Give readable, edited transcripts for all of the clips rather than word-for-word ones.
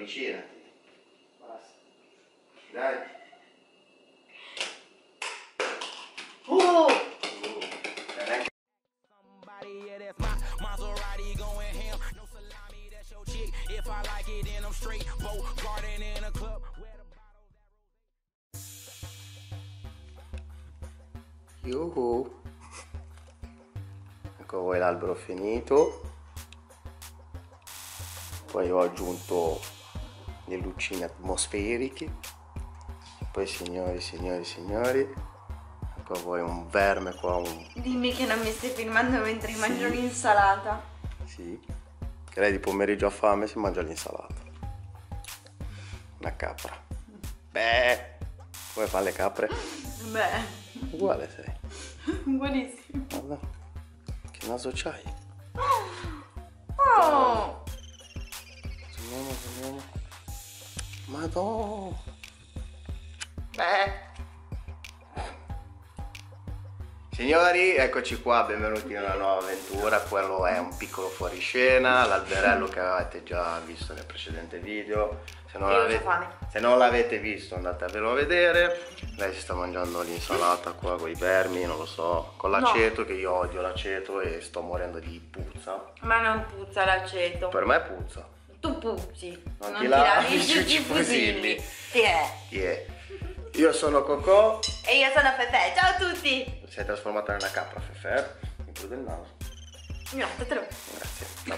avvicinati, basta, dai. Yuhu. Ecco voi l'albero finito. Poi ho aggiunto le lucine atmosferiche. Poi signori, ecco voi un verme qua. Dimmi che non mi stai filmando mentre mangio l'insalata. Sì, che lei di pomeriggio ha fame e si mangia l'insalata. Una capra. Beh, come fanno le capre? Beh. Uguale sei. Buonissimo. Guarda, che naso c'hai. Oh. Andiamo. Madonna. Beh. Signori, eccoci qua, benvenuti in una nuova avventura. Quello è un piccolo fuoriscena, l'alberello che avevate già visto nel precedente video. Se non l'avete visto andatevelo a vedere. Lei si sta mangiando l'insalata qua con i vermi, non lo so, con l'aceto, che io odio l'aceto e sto morendo di puzza. Ma non puzza l'aceto. Per me puzza. Tu puzzi. Non ti lavi i fusilli. Io sono Cocò. E io sono Fefe, ciao a tutti. Si è trasformata nella capra Fefe, mi prude il naso. No, grazie. No.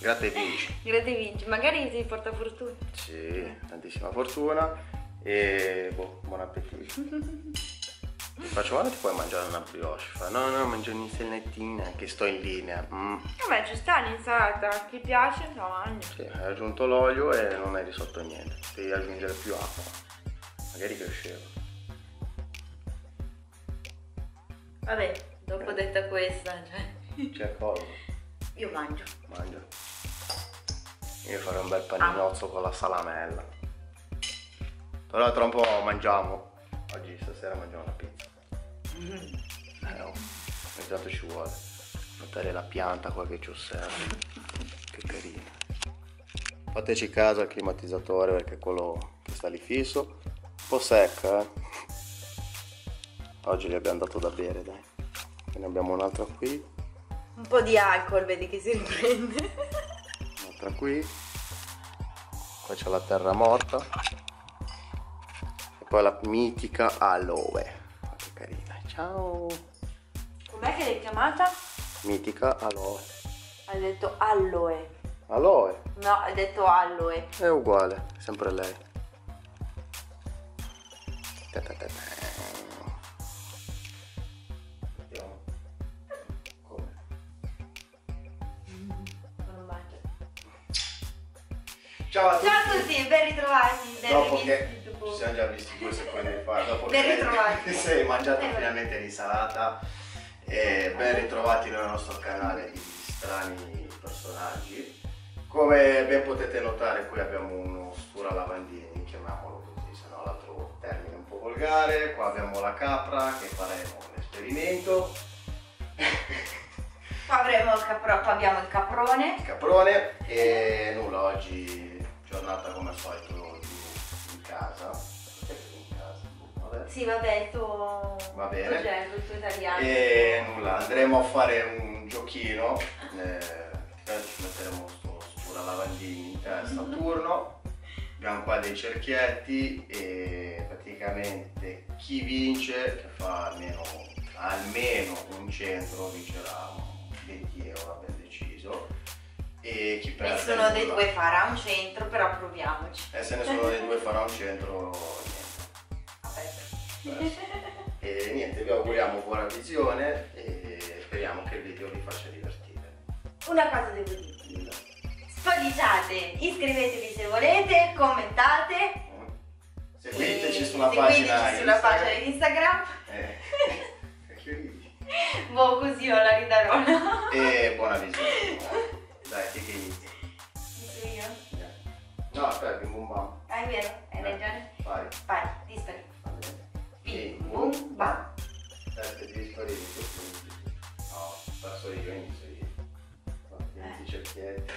Grazie Vinci. Magari ti porta fortuna. Sì, tantissima fortuna. E boh, buon appetito. Ti faccio male, ti puoi mangiare una brioche. No, mangio un'insalettina che sto in linea. Vabbè, ci sta l'insalata, ti piace, la mangi. Sì, hai aggiunto l'olio e non hai risolto niente. Devi aggiungere più acqua. Magari cresceva. Vabbè, dopo detta questa, cioè. C'è cosa? Io mangio. Mangio. Io farò un bel paninozzo con la salamella. Però tra un po' mangiamo. Oggi stasera mangiamo una pizza. No, esatto, ci vuole. Notare la pianta qua che ci osserva. Che carina. Fateci caso al climatizzatore perché è quello che sta lì fisso. Un po' secca, eh. Oggi gli abbiamo dato da bere, dai. E ne abbiamo un'altra qui. Un po' di alcol, vedi che si riprende. Un'altra qui. Poi c'è la terra morta. E poi la mitica aloe. Ma che carina. Ciao. Com'è che l'hai chiamata? Mitica aloe. Hai detto aloe. Aloe? No, hai detto aloe. È uguale, sempre lei. Ciao a tutti, ben ritrovati. Dopo che ci siamo già visti 2 secondi fa, dopo che sei mangiato finalmente l'insalata, e ben ritrovati nel nostro canale di strani personaggi. Come ben potete notare, qui abbiamo uno stura lavandini, chiamiamolo così, se no l'altro termine è un po' volgare. Qua abbiamo la capra, che faremo un esperimento. Qua avremo il caprone, qua abbiamo il caprone. Il caprone, e nulla, oggi giornata come al solito in casa. Vabbè. Sì, vabbè, il tuo progetto, il tuo italiano. E nulla, andremo a fare un giochino. Ci metteremo sulla lavandina in testa a turno. Abbiamo qua dei cerchietti e praticamente chi vince, che fa almeno un centro, vincerà 20 euro, ben deciso. E chi perde, nessuno dei due farà un centro, però proviamoci. E se nessuno dei due farà un centro, niente. E niente, vi auguriamo buona visione e speriamo che il video vi faccia divertire. Una cosa devo dire. No. Spolliciate, iscrivetevi se volete, commentate. Seguiteci sulla pagina Instagram. Boh, così non la ridarò. E buona visione. Dai, che inizia? Inizio io? No, aspetta, bim bum bam. Ah, è vero, hai ragione. Vai, dispari. Bim bum bam. Aspetta, devi sparire tutto subito. No, passo io, inizio io. Cerchietti.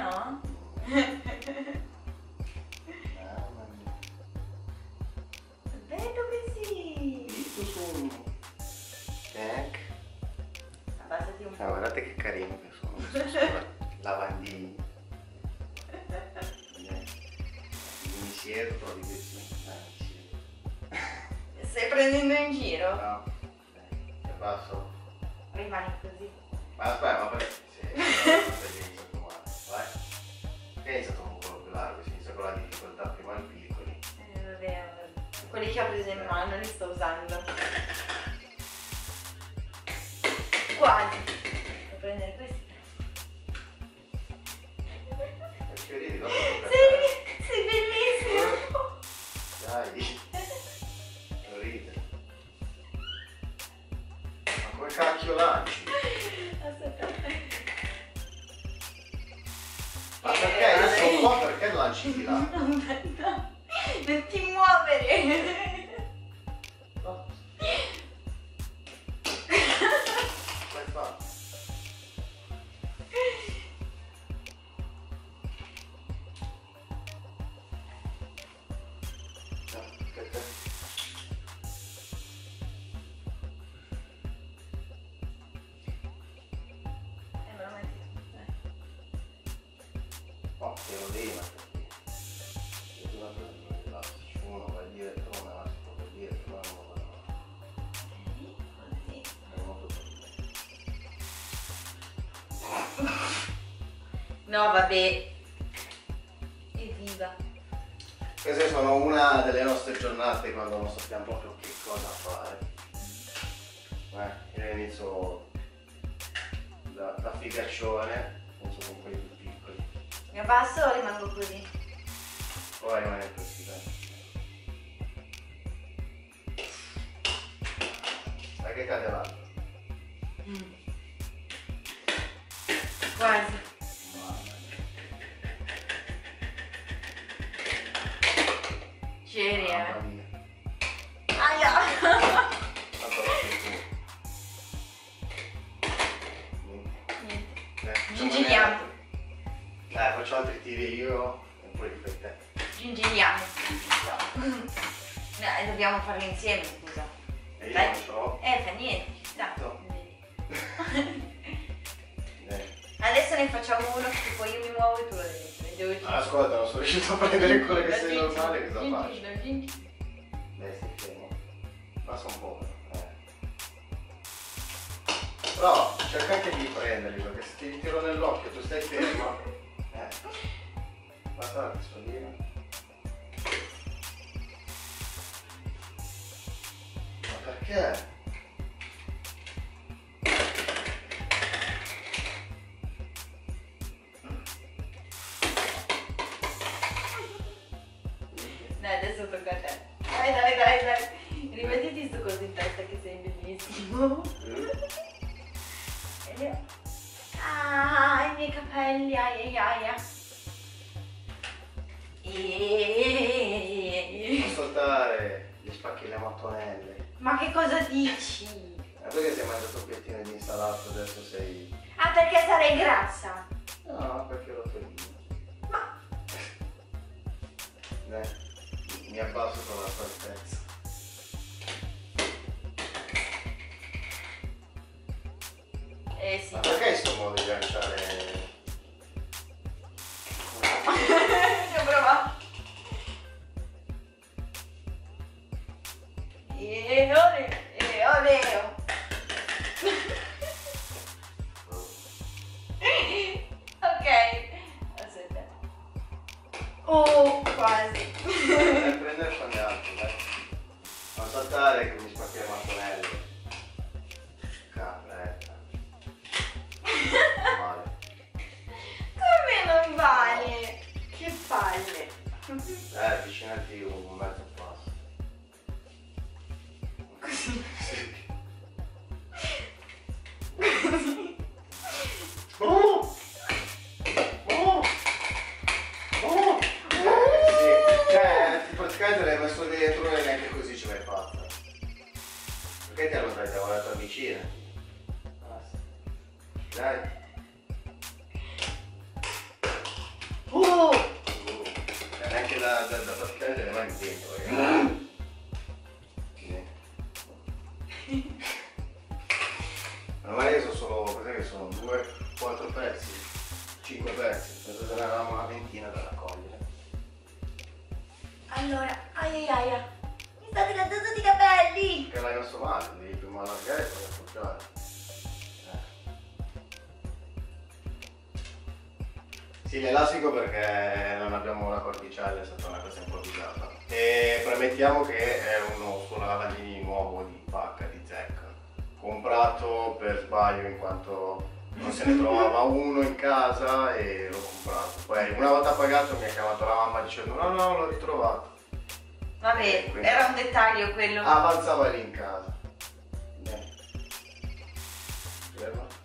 No. Bello così. Tac. Abbassati un po'. Guardate che carino che sono. Lavandini. Mi cerco di questi. Stai prendendo in giro? No. Dai, passo. Rimani così. Ma aspetta, ma perché? Perché hai usato un po' più largo? Si inizia con la difficoltà prima i piccoli. Vabbè, quelli che ho preso in mano li sto usando. Quali? Devo prendere questi. Perché vedi, dopo sei bellissimo! Dai, non ride. Ma come cacchio lanci? Perché lanci di là? Non ti muovere! No. Come fa? Te lo devi mettere qui, se tu la prendi il lastico, uno va dietro, un elastico va dietro, uno va davanti. Così? È molto bello. No vabbè, evviva! Queste sono una delle nostre giornate quando non sappiamo proprio che cosa fare. Io inizio da figaccione, non so con quelli. Mi abbasso o rimango così? Poi rimane così, dai. Sai che cade l'altro? Quasi. C'eri, aia! Ci giriamo. Faccio altri tiri io e poi per te. Ingegniamo. No, dobbiamo farlo insieme, scusa. E io non so. Fa niente, ci sta. No. Adesso ne facciamo uno che poi io mi muovo e tu lo devi fare. Ascolta, non sono riuscito a prendere ancora che sei normale, cosa faccio? Dai, stai fermo. Passa un po'. Però cerca anche di prenderli, perché se ti tiro nell'occhio tu stai fermo. Guarda la pistolina. Ma perché? Dai, adesso tocca a te. Dai. Rimettiti su così in testa che sei bellissimo. Ah, i miei capelli, aia. Non saltare, gli spacchi le mattonelle. Ma che cosa dici? Ma perché sei mangiato un piettino di insalata adesso sei... Ah, perché sarei grassa? No, perché ero felice. Ma... mi abbasso con la fortezza. Sì. Ma perché sto modo di lanciare... Io provo. Oleo. Ok. Aspetta. Oh, quasi. Prendere il fangato, dai. Non saltare che mi spacchi le mattonelle. Capretta. Vale. Come non vale? Che palle! Avvicinati un mezzo passo. Così. Così. Cioè, praticamente l'hai messo dentro e neanche così ce l'hai fatta. Perché ti da praticamente le mani dentro, ragazzi. Ormai io sono solo, cos'è che sono? 2, 4 pezzi, 5 pezzi, penso che ne avevamo una ventina da raccogliere. Allora, aiaiaia, mi state lanciando i capelli! Che l'hai messo male, devi prima allargare e poi affrontare. Sì, l'elastico perché non abbiamo la cordicella, è stata una cosa improvvisata. E premettiamo che è uno suonalavagini nuovo di pacca, di zecca. Comprato per sbaglio in quanto non se ne trovava uno in casa e l'ho comprato. Poi una volta pagato mi ha chiamato la mamma dicendo no no, l'ho ritrovato. Vabbè, quindi era un dettaglio quello. Avanzava lì in casa. Ferma.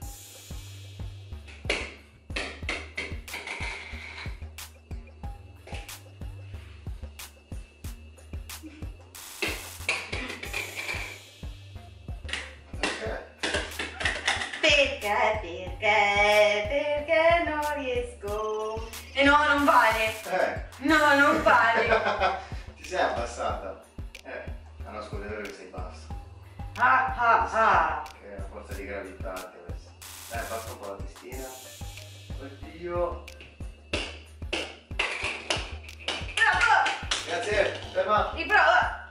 Perché non riesco. E no, non vale. No, non vale. Ti sei abbassata. No, scusa, è vero che sei bassa. Che è una forza di gravità anche adesso. Passa un po' la testina. Oddio. Bravo. Grazie, ferma. Riprova.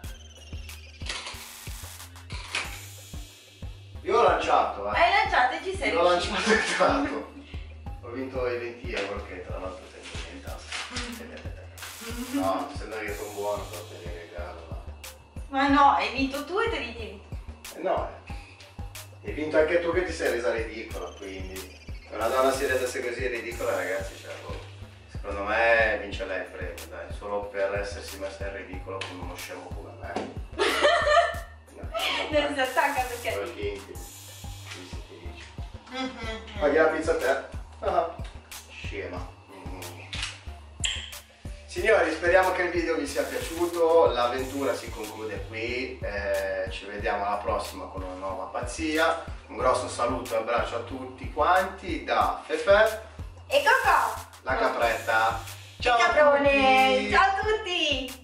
Io ho lanciato, Hai lanciato e ci sei. Io ho lanciato e tanto. Ho vinto i 20 euro che tra l'altro tengo in tasca. No, sembra che sono buono per tenere il regalo. Ma no, hai vinto tu e te li tieni. No, hai vinto anche tu che ti sei resa ridicola, quindi. Una donna si resa così ridicola, ragazzi, cioè, secondo me vince lei il premio, dai, solo per essersi messa in ridicolo con uno scemo come me. Non si attacca perché è lì. Paghi la pizza a te. Scema. Signori, speriamo che il video vi sia piaciuto. L'avventura si conclude qui. Ci vediamo alla prossima con una nuova pazzia. Un grosso saluto e abbraccio a tutti quanti da Fefe e Cocò, la capretta. Ciao a tutti.